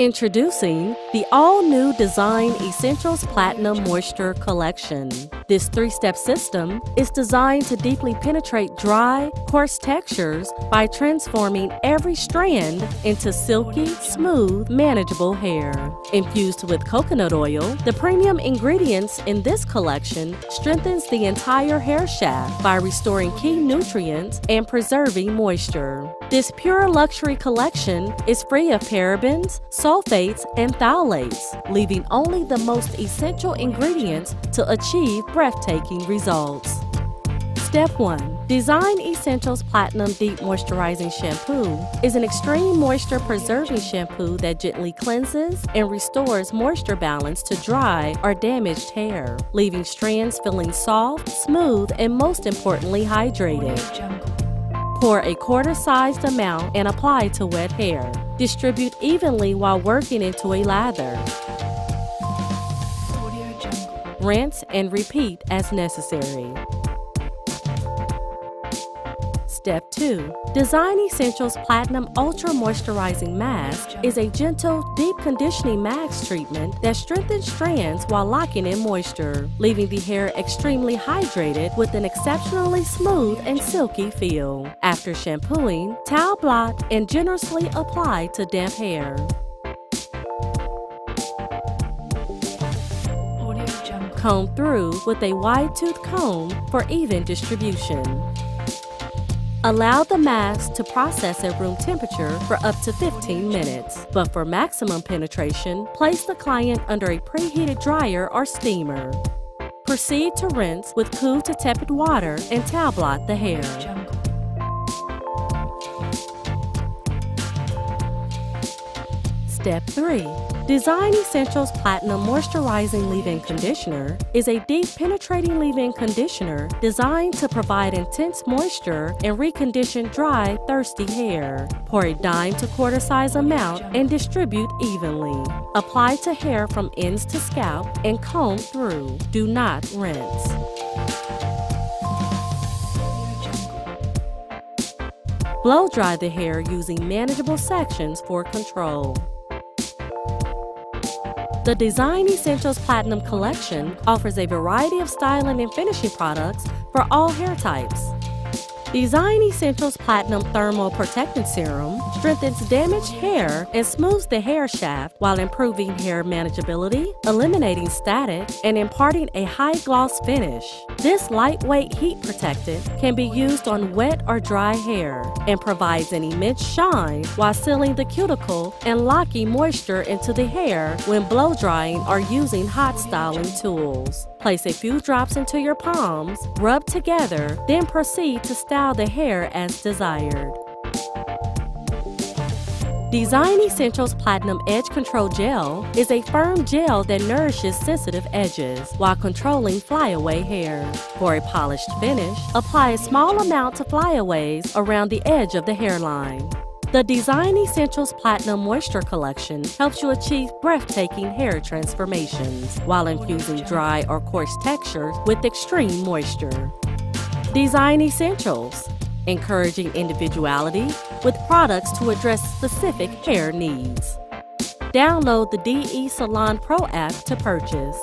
Introducing the all-new Design Essentials Platinum Moisture Collection. This three-step system is designed to deeply penetrate dry, coarse textures by transforming every strand into silky, smooth, manageable hair. Infused with coconut oil, the premium ingredients in this collection strengthens the entire hair shaft by restoring key nutrients and preserving moisture. This pure luxury collection is free of parabens, sulfates, and phthalates, leaving only the most essential ingredients to achieve breathtaking results. Step 1. Design Essentials Platinum Deep Moisturizing Shampoo is an extreme moisture-preserving shampoo that gently cleanses and restores moisture balance to dry or damaged hair, leaving strands feeling soft, smooth, and most importantly, hydrated. Pour a quarter-sized amount and apply to wet hair. Distribute evenly while working into a lather. Rinse and repeat as necessary. Step 2. Design Essentials Platinum Ultra Moisturizing Mask is a gentle, deep conditioning mask treatment that strengthens strands while locking in moisture, leaving the hair extremely hydrated with an exceptionally smooth and silky feel. After shampooing, towel blot and generously apply to damp hair. Comb through with a wide-tooth comb for even distribution. Allow the mask to process at room temperature for up to 15 minutes, but for maximum penetration, place the client under a preheated dryer or steamer. Proceed to rinse with cool to tepid water and towel blot the hair. Step 3. Design Essentials Platinum Moisturizing Leave-In Conditioner is a deep penetrating leave-in conditioner designed to provide intense moisture and recondition dry, thirsty hair. Pour a dime to quarter size amount and distribute evenly. Apply to hair from ends to scalp and comb through. Do not rinse. Blow dry the hair using manageable sections for control. The Design Essentials Platinum Collection offers a variety of styling and finishing products for all hair types. Design Essentials Platinum Thermal Protectant Serum strengthens damaged hair and smooths the hair shaft while improving hair manageability, eliminating static, and imparting a high gloss finish. This lightweight heat protectant can be used on wet or dry hair and provides an immense shine while sealing the cuticle and locking moisture into the hair when blow drying or using hot styling tools. Place a few drops into your palms, rub together, then proceed to style the hair as desired. Design Essentials Platinum Edge Control Gel is a firm gel that nourishes sensitive edges while controlling flyaway hair. For a polished finish, apply a small amount to flyaways around the edge of the hairline. The Design Essentials Platinum Moisture Collection helps you achieve breathtaking hair transformations while infusing dry or coarse textures with extreme moisture. Design Essentials, encouraging individuality with products to address specific hair needs. Download the DE Salon Pro app to purchase.